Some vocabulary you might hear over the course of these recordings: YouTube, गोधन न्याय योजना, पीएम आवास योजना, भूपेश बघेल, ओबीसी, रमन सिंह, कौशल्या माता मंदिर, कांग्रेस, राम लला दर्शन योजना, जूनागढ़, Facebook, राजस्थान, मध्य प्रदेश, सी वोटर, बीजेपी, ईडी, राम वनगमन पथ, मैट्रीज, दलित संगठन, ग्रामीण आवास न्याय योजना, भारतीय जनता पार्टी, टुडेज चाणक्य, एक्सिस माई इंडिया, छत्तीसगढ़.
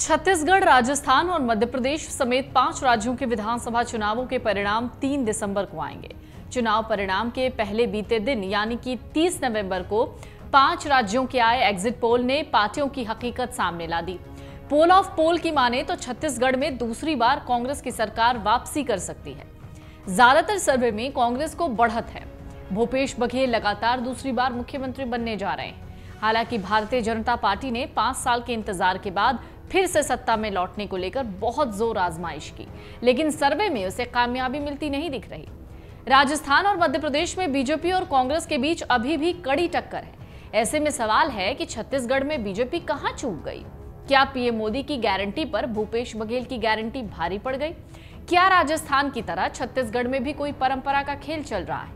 छत्तीसगढ़, राजस्थान और मध्य प्रदेश समेत 5 राज्यों के विधानसभा चुनावों के परिणाम 3 दिसंबर को आएंगे। चुनाव परिणाम के पहले बीते दिन यानी कि 30 नवंबर को 5 राज्यों के आए एग्जिट पोल ने पार्टियों की हकीकत सामने ला दी। पोल ऑफ पोल की माने तो छत्तीसगढ़ में दूसरी बार कांग्रेस की सरकार वापसी कर सकती है। ज्यादातर सर्वे में कांग्रेस को बढ़त है। भूपेश बघेल लगातार दूसरी बार मुख्यमंत्री बनने जा रहे हैं। हालांकि भारतीय जनता पार्टी ने 5 साल के इंतजार के बाद फिर से सत्ता में लौटने को लेकर बहुत जोर आजमाइश की, लेकिन सर्वे में उसे कामयाबी मिलती नहीं दिख रही। राजस्थान और मध्य प्रदेश में बीजेपी और कांग्रेस के बीच अभी भी कड़ी टक्कर है। ऐसे में सवाल है कि छत्तीसगढ़ में बीजेपी कहां चूक गई? क्या पीएम मोदी की गारंटी पर भूपेश बघेल की गारंटी भारी पड़ गई? क्या राजस्थान की तरह छत्तीसगढ़ में भी कोई परंपरा का खेल चल रहा है?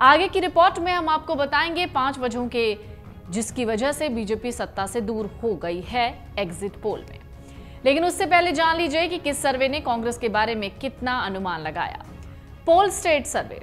आगे की रिपोर्ट में हम आपको बताएंगे 5 वजहों के जिसकी वजह से बीजेपी सत्ता से दूर हो गई है एग्जिट पोल में। लेकिन उससे पहले जान लीजिए कि किस सर्वे ने कांग्रेस के बारे में कितना अनुमान लगाया। Poll state survey,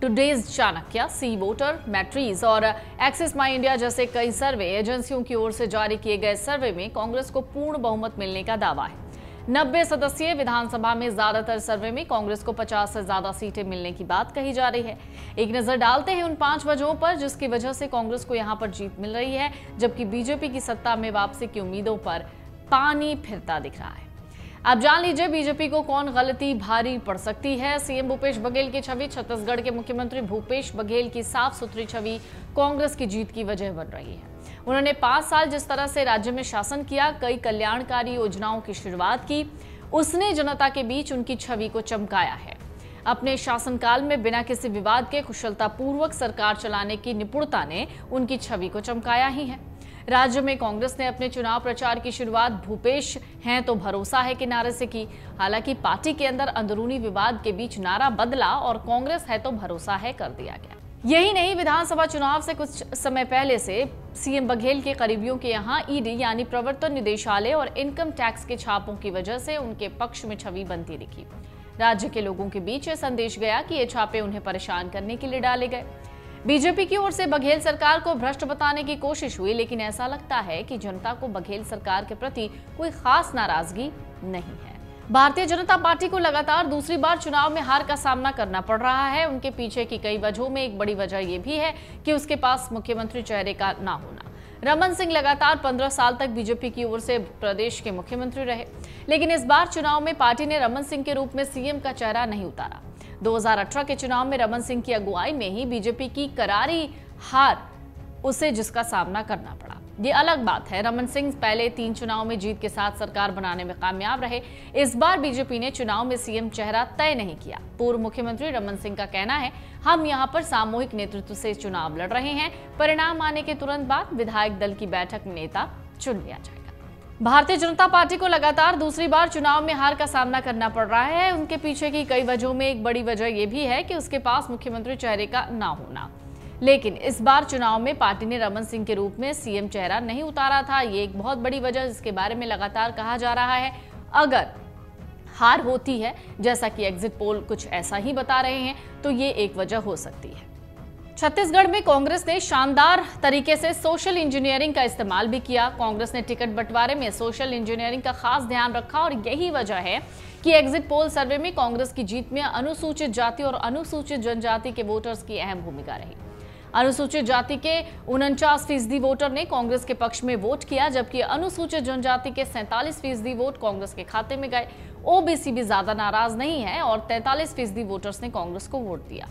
टुडेज चाणक्य, सी वोटर, मैट्रीज और एक्सिस माई इंडिया जैसे कई सर्वे एजेंसियों की ओर से जारी किए गए सर्वे में कांग्रेस को पूर्ण बहुमत मिलने का दावा है। 90 सदस्यीय विधानसभा में ज्यादातर सर्वे में कांग्रेस को 50 से ज्यादा सीटें मिलने की बात कही जा रही है। एक नजर डालते हैं उन 5 वजहों पर जिसकी वजह से कांग्रेस को यहां पर जीत मिल रही है, जबकि बीजेपी की सत्ता में वापसी की उम्मीदों पर पानी फिरता दिख रहा है। आप जान लीजिए बीजेपी को कौन गलती भारी पड़ सकती है। सीएम भूपेश बघेल की छवि, छत्तीसगढ़ के मुख्यमंत्री भूपेश बघेल की साफ सुथरी छवि कांग्रेस की जीत की वजह बन रही है। उन्होंने 5 साल जिस तरह से राज्य में शासन किया, कई कल्याणकारी योजनाओं की शुरुआत की, उसने जनता के बीच उनकी छवि को चमकाया है। अपने शासनकाल में बिना किसी विवाद के कुशलतापूर्वक सरकार चलाने की निपुणता ने उनकी छवि को चमकाया ही है। राज्य में कांग्रेस ने अपने चुनाव प्रचार की शुरुआत भूपेश हैं तो भरोसा है के नारे से की। हालांकि पार्टी के अंदर अंदरूनी विवाद के बीच नारा बदला और कांग्रेस है तो भरोसा है कर दिया गया। यही नहीं, विधानसभा चुनाव से कुछ समय पहले से सीएम बघेल के करीबियों के यहाँ ईडी यानी प्रवर्तन निदेशालय और इनकम टैक्स के छापों की वजह से उनके पक्ष में छवि बनती दिखी। राज्य के लोगों के बीच यह संदेश गया कि ये छापे उन्हें परेशान करने के लिए डाले गए। बीजेपी की ओर से बघेल सरकार को भ्रष्ट बताने की कोशिश हुई, लेकिन ऐसा लगता है कि जनता को बघेल सरकार के प्रति कोई खास नाराजगी नहीं है। भारतीय जनता पार्टी को लगातार दूसरी बार चुनाव में हार का सामना करना पड़ रहा है। उनके पीछे की कई वजहों में एक बड़ी वजह यह भी है कि उसके पास मुख्यमंत्री चेहरे का ना होना। रमन सिंह लगातार 15 साल तक बीजेपी की ओर से प्रदेश के मुख्यमंत्री रहे, लेकिन इस बार चुनाव में पार्टी ने रमन सिंह के रूप में सीएम का चेहरा नहीं उतारा। 2018 के चुनाव में रमन सिंह की अगुवाई में ही बीजेपी की करारी हार उसे जिसका सामना करना पड़ा, ये अलग बात है। रमन सिंह पहले 3 चुनाव में जीत के साथ सरकार बनाने में कामयाब रहे। इस बार बीजेपी ने चुनाव में सीएम चेहरा तय नहीं किया। पूर्व मुख्यमंत्री रमन सिंह का कहना है, हम यहां पर सामूहिक नेतृत्व से चुनाव लड़ रहे हैं, परिणाम आने के तुरंत बाद विधायक दल की बैठक में नेता चुन लिया जाएगा। भारतीय जनता पार्टी को लगातार दूसरी बार चुनाव में हार का सामना करना पड़ रहा है। उनके पीछे की कई वजहों में एक बड़ी वजह यह भी है कि उसके पास मुख्यमंत्री चेहरे का ना होना। लेकिन इस बार चुनाव में पार्टी ने रमन सिंह के रूप में सीएम चेहरा नहीं उतारा था। ये एक बहुत बड़ी वजह जिसके बारे में लगातार कहा जा रहा है। अगर हार होती है, जैसा कि एग्जिट पोल कुछ ऐसा ही बता रहे हैं, तो ये एक वजह हो सकती है। छत्तीसगढ़ में कांग्रेस ने शानदार तरीके से सोशल इंजीनियरिंग का इस्तेमाल भी किया। कांग्रेस ने टिकट बंटवारे में सोशल इंजीनियरिंग का खास ध्यान रखा और यही वजह है कि एग्जिट पोल सर्वे में कांग्रेस की जीत में अनुसूचित जाति और अनुसूचित जनजाति के वोटर्स की अहम भूमिका रही। अनुसूचित जाति के 49% वोटर ने कांग्रेस के पक्ष में वोट किया, जबकि अनुसूचित जनजाति के 47% वोट कांग्रेस के खाते में गए। ओबीसी भी ज्यादा नाराज नहीं है और 43% वोटर्स ने कांग्रेस को वोट दिया।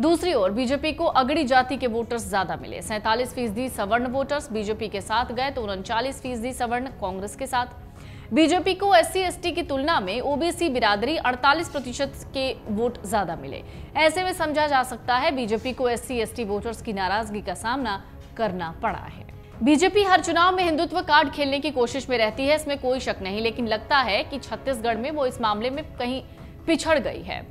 दूसरी ओर बीजेपी को अगड़ी जाति के वोटर्स ज्यादा मिले। 47% सवर्ण वोटर्स बीजेपी के साथ गए तो 39% सवर्ण कांग्रेस के साथ। बीजेपी को SC/ST की तुलना में ओबीसी बिरादरी 48% के वोट ज्यादा मिले। ऐसे में समझा जा सकता है बीजेपी को SC/ST वोटर्स की नाराजगी का सामना करना पड़ा है। बीजेपी हर चुनाव में हिंदुत्व कार्ड खेलने की कोशिश में रहती है, इसमें कोई शक नहीं, लेकिन लगता है कि छत्तीसगढ़ में वो इस मामले में कहीं पिछड़ गई है।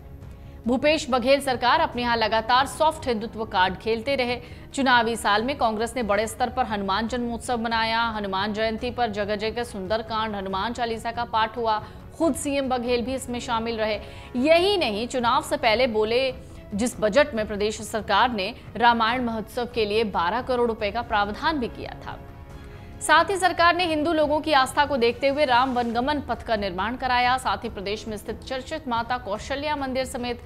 भूपेश बघेल सरकार अपने यहाँ लगातार सॉफ्ट हिंदुत्व कार्ड खेलते रहे। चुनावी साल में कांग्रेस ने बड़े स्तर पर हनुमान जन्मोत्सव मनाया, हनुमान जयंती पर जगह जगह सुंदरकांड, हनुमान चालीसा का पाठ हुआ। खुद सीएम बघेल भी इसमें शामिल रहे। यही नहीं, चुनाव से पहले बोले जिस बजट में प्रदेश सरकार ने रामायण महोत्सव के लिए 12 करोड़ रुपए का प्रावधान भी किया था। साथ ही सरकार ने हिंदू लोगों की आस्था को देखते हुए राम वनगमन पथ का निर्माण कराया। साथ ही प्रदेश में स्थित चर्चित माता कौशल्या मंदिर समेत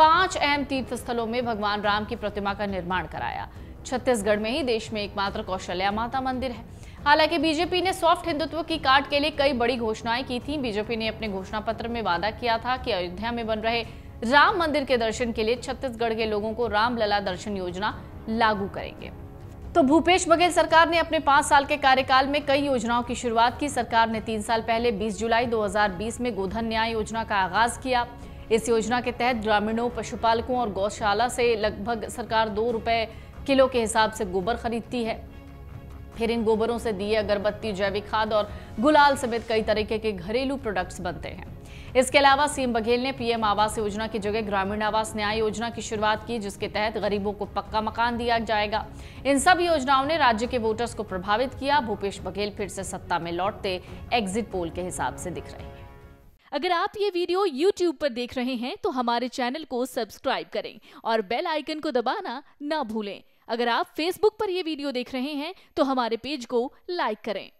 5 अहम तीर्थ स्थलों में भगवान राम की प्रतिमा का निर्माण कराया। छत्तीसगढ़ में ही देश में एकमात्र कौशल्या माता मंदिर है। हालांकि बीजेपी ने सॉफ्ट हिंदुत्व की काट के लिए कई बड़ी घोषणाएं की थी। बीजेपी ने अपने घोषणा पत्र में वादा किया था कि अयोध्या में बन रहे राम मंदिर के दर्शन के लिए छत्तीसगढ़ के लोगों को राम लला दर्शन योजना लागू करेंगे। तो भूपेश बघेल सरकार ने अपने 5 साल के कार्यकाल में कई योजनाओं की शुरुआत की। सरकार ने 3 साल पहले 20 जुलाई 2020 में गोधन न्याय योजना का आगाज किया। इस योजना के तहत ग्रामीणों, पशुपालकों और गौशाला से लगभग सरकार 2 रुपए किलो के हिसाब से गोबर खरीदती है। फिर इन गोबरों से दिए, अगरबत्ती, जैविक खाद और गुलाल समेत कई तरीके के घरेलू प्रोडक्ट्स बनते हैं। इसके अलावा सीएम बघेल ने पीएम आवास योजना की जगह ग्रामीण आवास न्याय योजना की शुरुआत की, जिसके तहत गरीबों को पक्का मकान दिया जाएगा। इन सब योजनाओं ने राज्य के वोटर्स को प्रभावित किया। भूपेश बघेल फिर से सत्ता में लौटते एग्जिट पोल के हिसाब से दिख रहे हैं। अगर आप ये वीडियो YouTube पर देख रहे हैं तो हमारे चैनल को सब्सक्राइब करें और बेल आइकन को दबाना ना भूलें। अगर आप Facebook पर ये वीडियो देख रहे हैं तो हमारे पेज को लाइक करें।